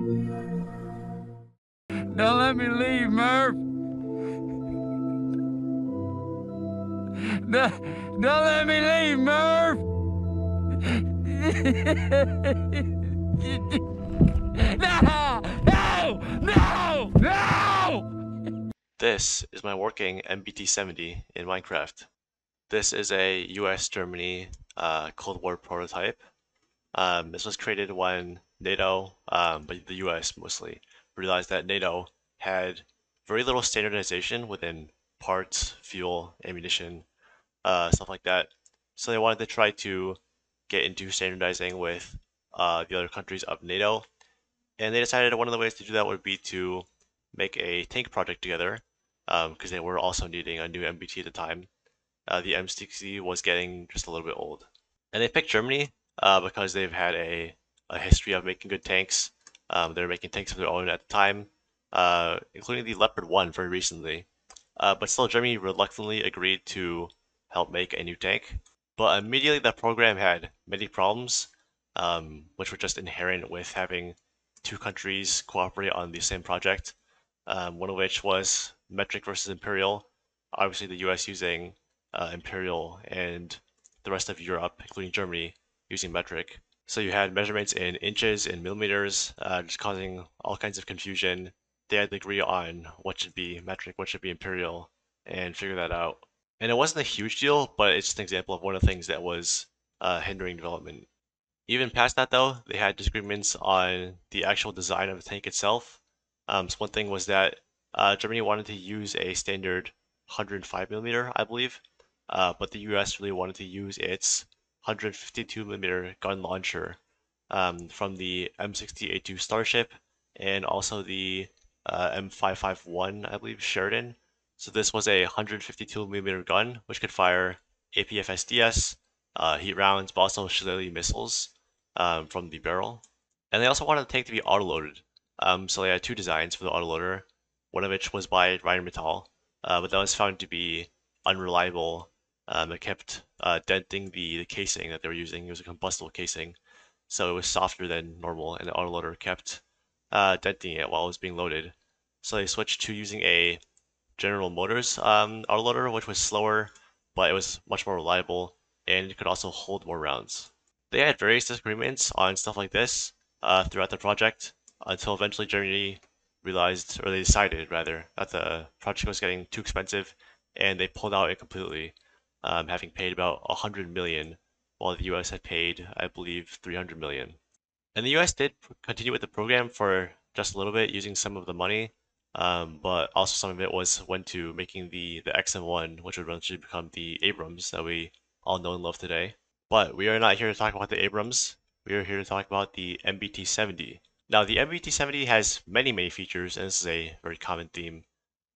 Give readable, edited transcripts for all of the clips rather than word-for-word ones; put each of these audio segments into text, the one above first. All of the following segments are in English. Don't let me leave, Murph. Don't let me leave, Murph. No! No! No! No! This is my working MBT-70 in Minecraft. This is a US-Germany Cold War prototype. This was created when NATO, but the US mostly, realized that NATO had very little standardization within parts, fuel, ammunition, stuff like that. So they wanted to try to get into standardizing with the other countries of NATO. And they decided one of the ways to do that would be to make a tank project together, because they were also needing a new MBT at the time. The M60 was getting just a little bit old. And they picked Germany because they've had a history of making good tanks. They were making tanks of their own at the time, including the Leopard 1 very recently. But still, Germany reluctantly agreed to help make a new tank. But immediately that program had many problems, which were just inherent with having two countries cooperate on the same project. One of which was metric versus imperial. Obviously the US using imperial and the rest of Europe, including Germany, using metric. So you had measurements in inches and millimeters, just causing all kinds of confusion. They had to agree on what should be metric, what should be imperial, and figure that out. And it wasn't a huge deal, but it's just an example of one of the things that was hindering development. Even past that though, they had disagreements on the actual design of the tank itself. So one thing was that Germany wanted to use a standard 105mm, I believe, but the US really wanted to use its 152mm gun launcher from the M68A2 Starship and also the M551, I believe, Sheridan. So this was a 152mm gun which could fire APFSDS, heat rounds, but also Shillelagh missiles from the barrel. And they also wanted the tank to be autoloaded. So they had two designs for the autoloader, one of which was by Rheinmetall, but that was found to be unreliable. It kept denting the casing that they were using. It was a combustible casing, so it was softer than normal, and the autoloader kept denting it while it was being loaded. So they switched to using a General Motors autoloader, which was slower, but it was much more reliable, and it could also hold more rounds. They had various disagreements on stuff like this throughout the project, until eventually Germany realized, or they decided rather, that the project was getting too expensive, and they pulled out it completely. Having paid about $100 million, while the US had paid, I believe, $300 million. And the US did continue with the program for just a little bit, using some of the money, but also some of it went to making the XM1, which would eventually become the Abrams that we all know and love today. But we are not here to talk about the Abrams. We are here to talk about the MBT-70. Now, the MBT-70 has many, many features, and this is a very common theme.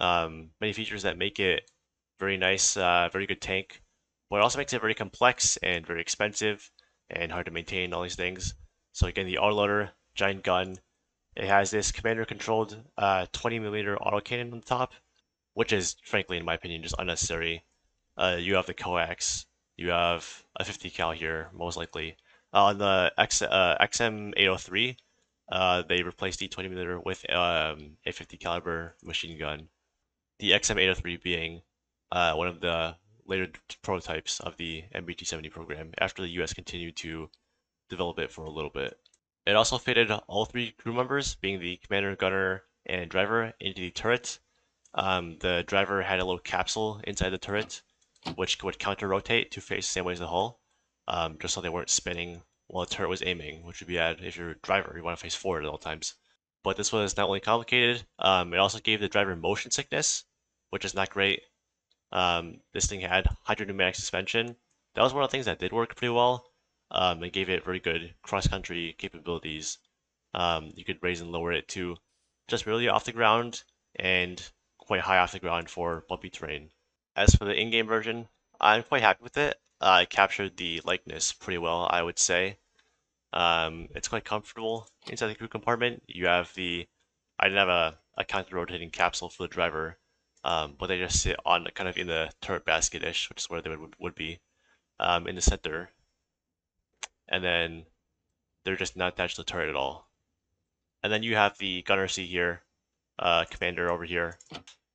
Many features that make it very nice, very good tank, but it also makes it very complex and very expensive and hard to maintain, all these things. So again, the autoloader, giant gun. It has this commander-controlled 20mm autocannon on the top, which is, frankly, in my opinion, just unnecessary. You have the coax, you have a 50 cal here, most likely. On the XM-803, they replaced the 20mm with a 50 caliber machine gun. The XM-803 being one of the later prototypes of the MBT-70 program after the US continued to develop it for a little bit. It also fitted all three crew members, being the commander, gunner, and driver, into the turret. The driver had a little capsule inside the turret, which would counter-rotate to face the same way as the hull, just so they weren't spinning while the turret was aiming, which would be bad if you're a driver, you want to face forward at all times. But this was not only complicated, it also gave the driver motion sickness, which is not great. This thing had hydropneumatic suspension. That was one of the things that did work pretty well. It gave it very good cross-country capabilities. You could raise and lower it to just really off the ground and quite high off the ground for bumpy terrain. As for the in-game version, I'm quite happy with it. It captured the likeness pretty well, I would say. It's quite comfortable inside the crew compartment. You have the... I didn't have a counter-rotating capsule for the driver. But they just sit on kind of in the turret basket-ish, which is where they would be, in the center. And then they're just not attached to the turret at all. And then you have the gunner seat here, commander over here.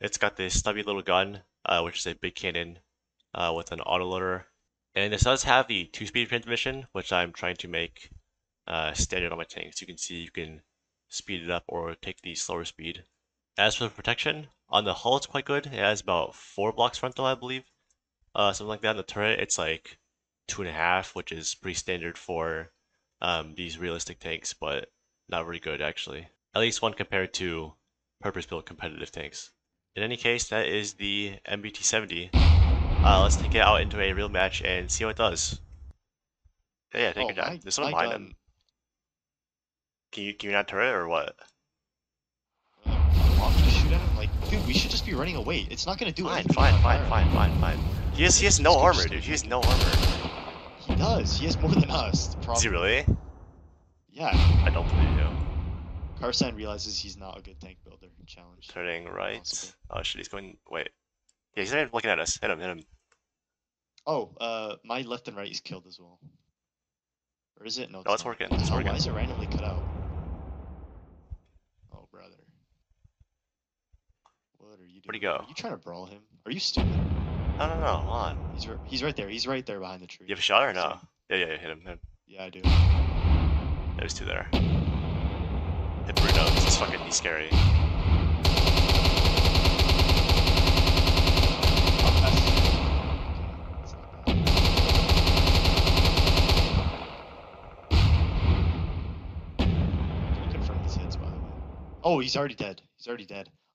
It's got this stubby little gun, which is a big cannon with an autoloader. And this does have the 2-speed transmission, which I'm trying to make standard on my tanks. You can see you can speed it up or take the slower speed. As for the protection, on the hull it's quite good. It has about 4 blocks frontal, I believe. Something like that. On the turret, it's like 2.5, which is pretty standard for these realistic tanks, but not very good actually. At least when compared to purpose-built competitive tanks. In any case, that is the MBT-70. Let's take it out into a real match and see how it does. Yeah, take your time. There's someone behind him. Can you not turret or what? I'm just shoot at him. Like, dude, we should just be running away. It's not gonna do anything. Fine. He has no armor, dude. He has no armor. He does. He has more than us. Does he really? Yeah. I don't believe you. Karsan realizes he's not a good tank builder. Challenge. Turning right. Possible. Oh shit, he's going. Wait. Yeah, he's not even looking at us. Hit him. Oh, my left and right is killed as well. Or is it? No, it's working. It's working. Why is it randomly cut out? Oh, brother. What are you doing? Where'd he go? Are you trying to brawl him? Are you stupid? No, come on. He's right there. He's right there behind the tree. You have a shot or no? Yeah, hit him. Yeah, I do. There's two there. Hit Bruno, this is fucking scary. Can you confirm these hits, by the way? Oh, he's already dead.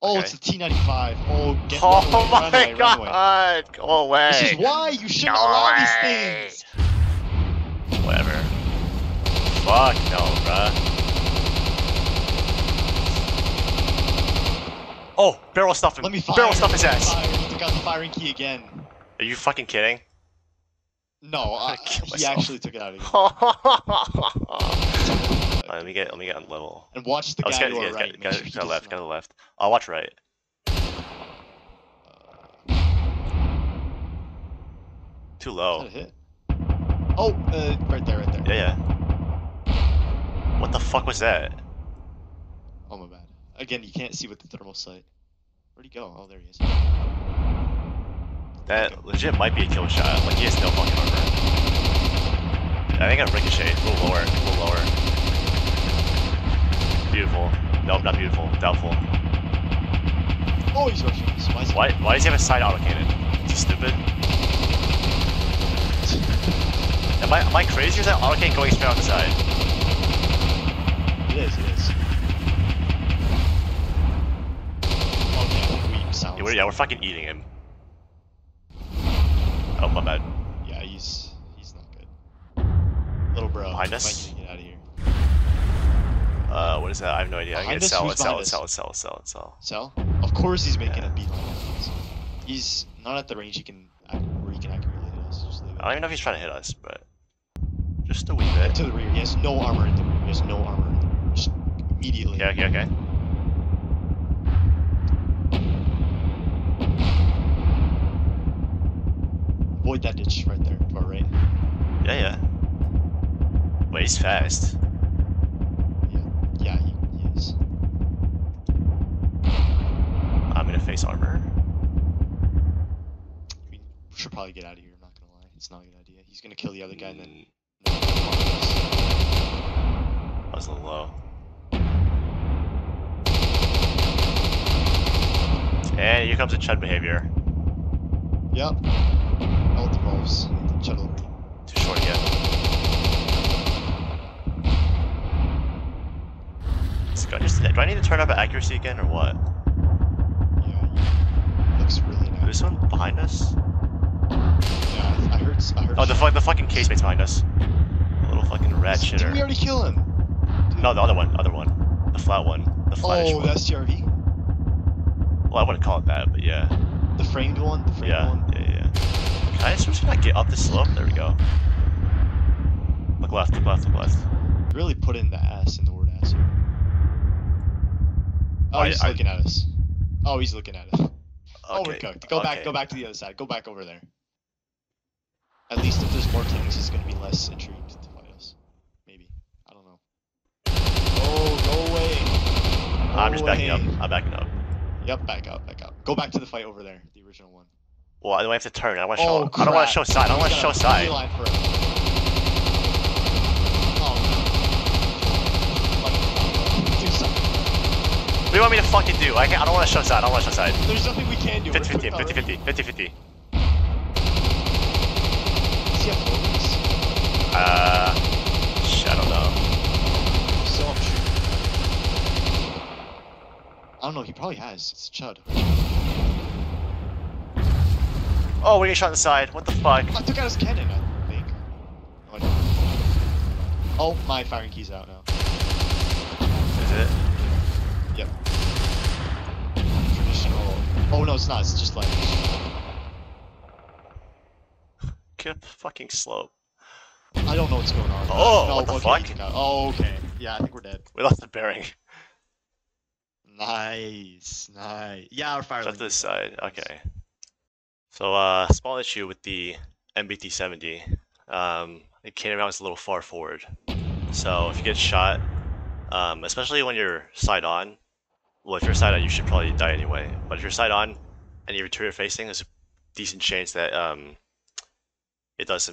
Oh, okay. It's the T95. Oh, get away. Run away. Go away. This is why you shouldn't allow these things. Whatever. Fuck no, bruh. Oh, barrel stuff him. Let me fire. Barrel stuff his ass. He took out the firing key again. Are you fucking kidding? No, he actually took it out again. Right, let me get on level. And watch the guy to the right. Go to the left. I'll watch right. Too low. Is that a hit? Oh, right there. Yeah. What the fuck was that? Oh my bad. Again, you can't see with the thermal sight. Where'd he go? Oh, there he is. That legit might be a kill shot. Like, he has no fucking armor. I think I ricocheted. A little lower. Beautiful. Nope, not beautiful. Doubtful. Oh, he's rushing us. Why does he have a side auto cannon? Is he stupid? Am I crazy or is that auto cannon going straight on the side? It is. Oh, yeah, weep sounds. Yeah, we're fucking eating him. Oh, my bad. Yeah, he's not good. Little bro, behind us? Might need to get out of here. What is that? I have no idea. I get sell. Of course he's making a beat on us. He's not at the range where he can accurately hit us. Just leave it. I don't even know if he's trying to hit us, but just a wee bit. Back to the rear. He has no armor in the rear. Immediately. Okay. Avoid that ditch right there, to our right. Yeah. Wait, he's fast. Yeah, he is. I'm gonna face armor. We should probably get out of here, I'm not gonna lie. It's not a good idea. He's gonna kill the other guy and then... That was a little low. And here comes the chud behavior. Yep. All the moves. Too short again. Do I need to turn up accuracy again or what? Yeah. Looks really nice. There's someone behind us? Yeah, I heard. Oh, the fucking casemate's behind us. The little fucking rat shitter. Did we already kill him? Dude. No, the other one. The flat one. The flattish one. Oh, that's CRV? Well, I wouldn't call it that, but yeah. The framed one? The framed one? Yeah. Can I just not get up the slope? There we go. Look left. Really put in the ass in the word ass here. Oh, he's looking at us. Oh, he's looking at us. Okay. Oh, we're cooked. Go back to the other side. Go back over there. At least if there's more tanks, he's going to be less intrigued to fight us. Maybe. I don't know. Oh, go away. I'm just backing up. I'm backing up. Yep, back up, back up. Go back to the fight over there, the original one. Well, I have to turn. I want to show. I don't want to show side. I don't want to show side. What do you want me to fucking do? I can't. I don't want to show side. I don't want to show side. There's nothing we can do. 50-50. I don't know. Still up shooting. I don't know, he probably has. It's Chud. Oh, we get shot in the side. What the fuck? I took out his cannon, I think. Oh, no. Oh, my firing key's out now. Is it? Yep. Traditional. Oh no, it's not. It's just like. Get up the fucking slope. I don't know what's going on. Oh, no, what the fuck? Oh, okay. Yeah, I think we're dead. We lost the bearing. Nice, nice. Yeah, our fire. Shut this side. Okay. So, small issue with the MBT-70. The cannon mount is a little far forward. So if you get shot, especially when you're side on. Well, if you're side on, you should probably die anyway. But if you're side on and you're rear facing, there's a decent chance that it does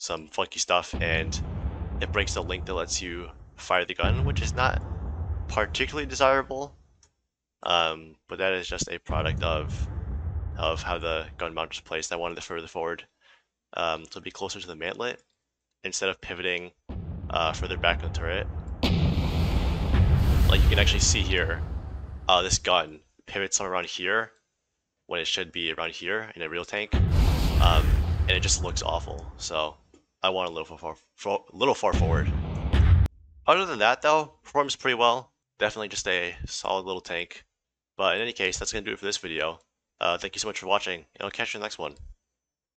some funky stuff, and it breaks the link that lets you fire the gun, which is not particularly desirable, but that is just a product of how the gun mount is placed. I wanted it further forward, to be closer to the mantlet instead of pivoting further back on the turret. Like you can actually see here, this gun pivots somewhere around here when it should be around here in a real tank, and it just looks awful. So I want a little far forward. Other than that though, performs pretty well. Definitely just a solid little tank. But in any case, that's going to do it for this video. Thank you so much for watching, and I'll catch you in the next one.